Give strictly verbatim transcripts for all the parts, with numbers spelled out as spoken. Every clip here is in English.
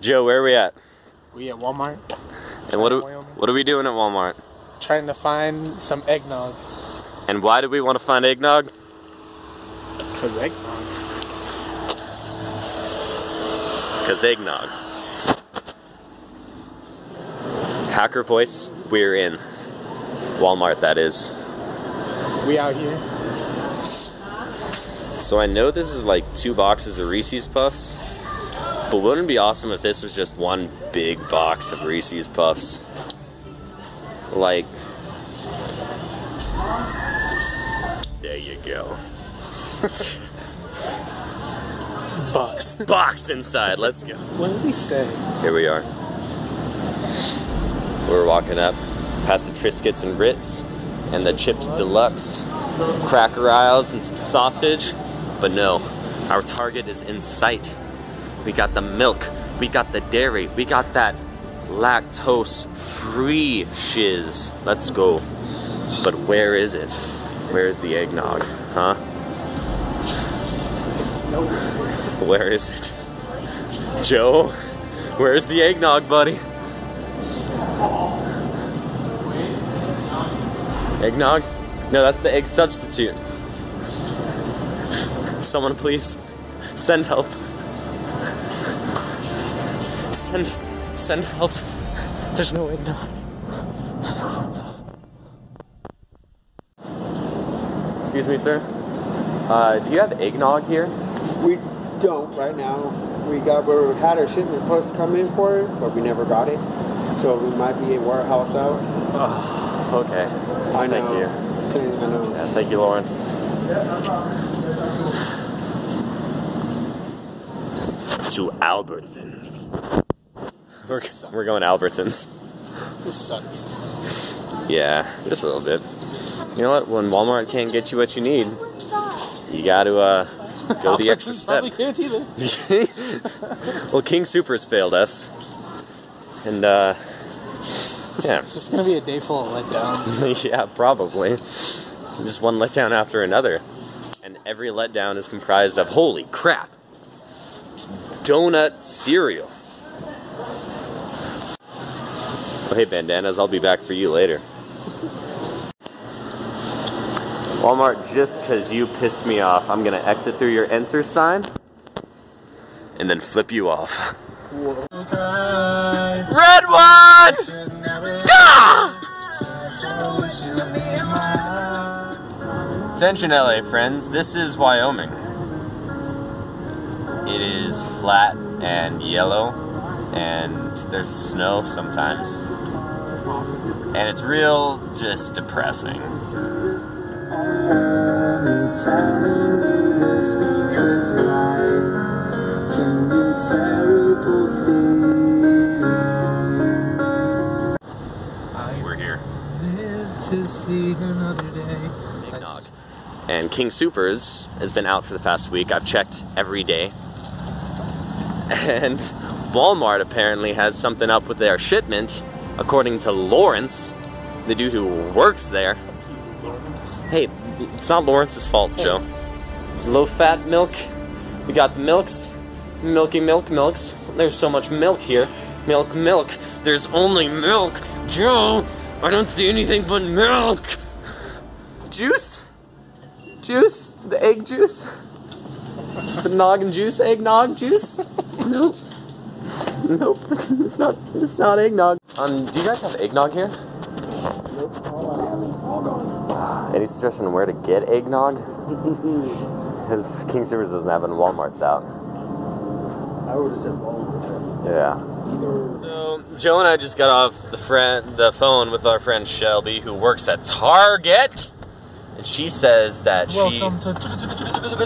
Joe, where are we at? We at Walmart. And what are, what are we doing at Walmart? Trying to find some eggnog. And why do we want to find eggnog? Because eggnog. Because eggnog. Hacker voice, we're in. Walmart, that is. We out here. So I know this is like two boxes of Reese's Puffs. But wouldn't it be awesome if this was just one big box of Reese's Puffs? Like, there you go. Box. Box inside, let's go. What does he say? Here we are. We're walking up past the Triscuits and Ritz and the Chips Deluxe, Cracker Isles, and some sausage. But no, our Target is in sight. We got the milk, we got the dairy, we got that lactose-free shiz. Let's go. But where is it? Where is the eggnog, huh? Where is it? Joe, where's the eggnog, buddy? Eggnog? No, that's the egg substitute. Someone please send help. Send, send help. There's no way down. Excuse me, sir. Uh, do you have eggnog here? We don't right now. We got, we had our shipment supposed to come in for it, but we never got it. So we might be a warehouse out. Oh, okay. I know. Thank you. I know. Yeah, thank you, Lawrence. To Albertsons. We're, we're going to Albertsons. This sucks. Yeah, just a little bit. You know what? When Walmart can't get you what you need, you got to uh, go the extra step. Albertsons probably can't either. Well, King Soopers failed us. And, uh, yeah. It's just going to be a day full of letdowns. Yeah, probably. Just one letdown after another. And every letdown is comprised of, holy crap, donut cereal. Oh, hey, bandanas, I'll be back for you later. Walmart, just because you pissed me off, I'm going to exit through your enter sign and then flip you off. Whoa. Red one! Ah! Attention, L A friends, this is Wyoming. It is flat and yellow. And there's snow sometimes. And it's real just depressing. We're here. Live to see another day. Eggnog. And King Soopers has been out for the past week. I've checked every day. And Walmart apparently has something up with their shipment, according to Lawrence, the dude who works there. Hey, it's not Lawrence's fault, hey. Joe. It's low-fat milk. We got the milks. Milky milk milks. There's so much milk here. Milk, milk. There's only milk. Joe, I don't see anything but milk. Juice? Juice? The egg juice? The noggin juice? Eggnog juice? Nope. Nope, it's not, it's not eggnog. Um, do you guys have eggnog here? Nope, all gone. Any suggestion where to get eggnog? Because King Soopers doesn't have it and Walmart's out. I would have said Walmart. Yeah. So, Joe and I just got off the, friend, the phone with our friend Shelby, who works at Target. And she says that Welcome she... Welcome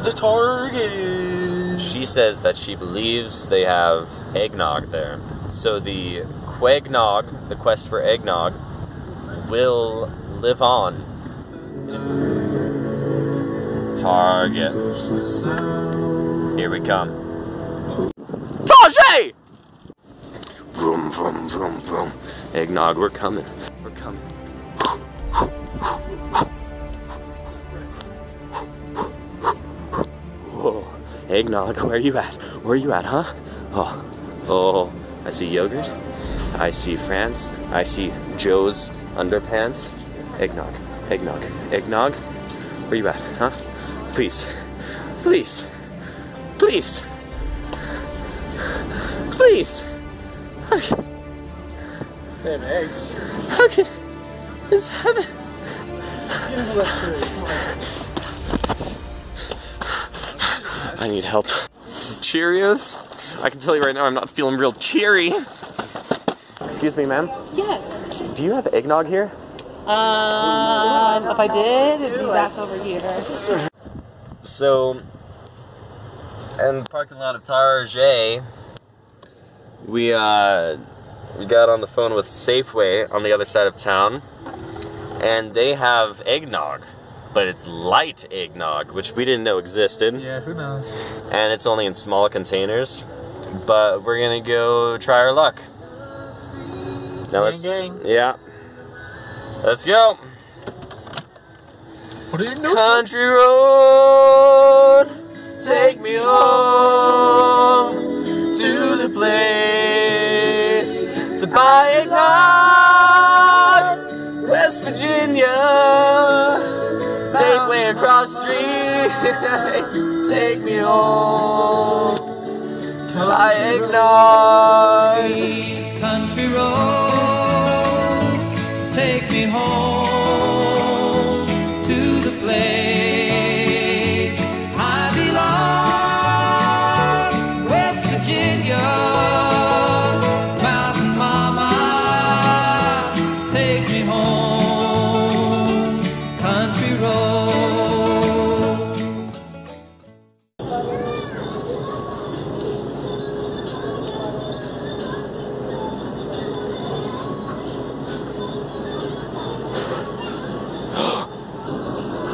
to Target. She says that she believes they have eggnog there. So the Queggnog, the quest for eggnog, will live on. Target. Here we come. Tar-Jay! Vroom, vroom, vroom, vroom. Eggnog, we're coming. We're coming. Whoa. Eggnog, where are you at? Where are you at, huh? Oh, Oh, I see yogurt. I see France. I see Joe's underpants. Eggnog. Eggnog. Eggnog. Where you at, huh? Please. Please. Please. Please. Okay. They have eggs. How can this happen? I need help. Cheerios? I can tell you right now I'm not feeling real cheery. Excuse me, ma'am? Yes. Do you have eggnog here? Um, if I did, it'd be back over here. So, in the parking lot of Tar-Jay, we, uh, we got on the phone with Safeway on the other side of town, and they have eggnog, but it's light eggnog, which we didn't know existed. Yeah, who knows? And it's only in small containers, but we're gonna go try our luck. Now let's, gang, gang. Yeah. Let's go. What you know? Country road, take me home to the place to buy eggnog, West Virginia, Safeway across the street. Take me home to buy eggnog, country road. Take me home to the place I belong, West Virginia, Mountain Mama. Take me home, country road.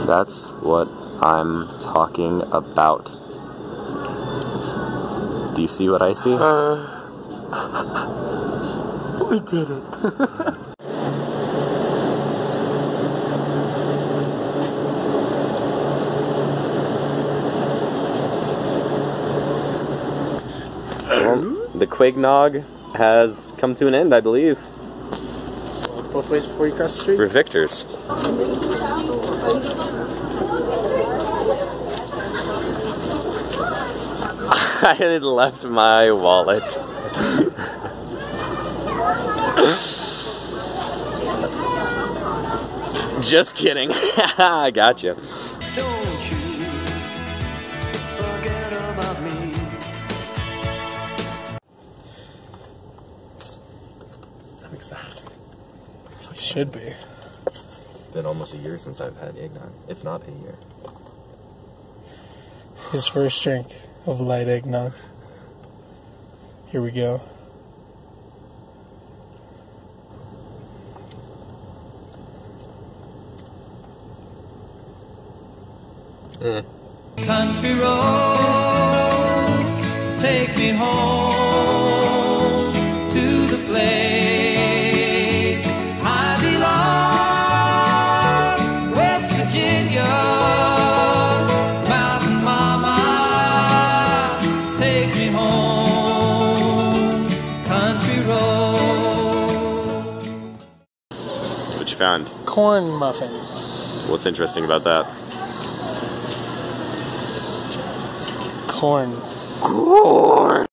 That's what I'm talking about. Do you see what I see? Uh, we did it. Well, the Queggnog has come to an end, I believe. Both ways before you cross the street. We're victors. I had left my wallet. Just kidding. I got you. Don't you forget about me. I'm excited. It should be. It's been almost a year since I've had eggnog, if not a year. His first drink of light eggnog. Here we go. Mm. Country roads, take me home to the place I belong, West Virginia. Found corn muffin. What's interesting about that? Corn. Corn.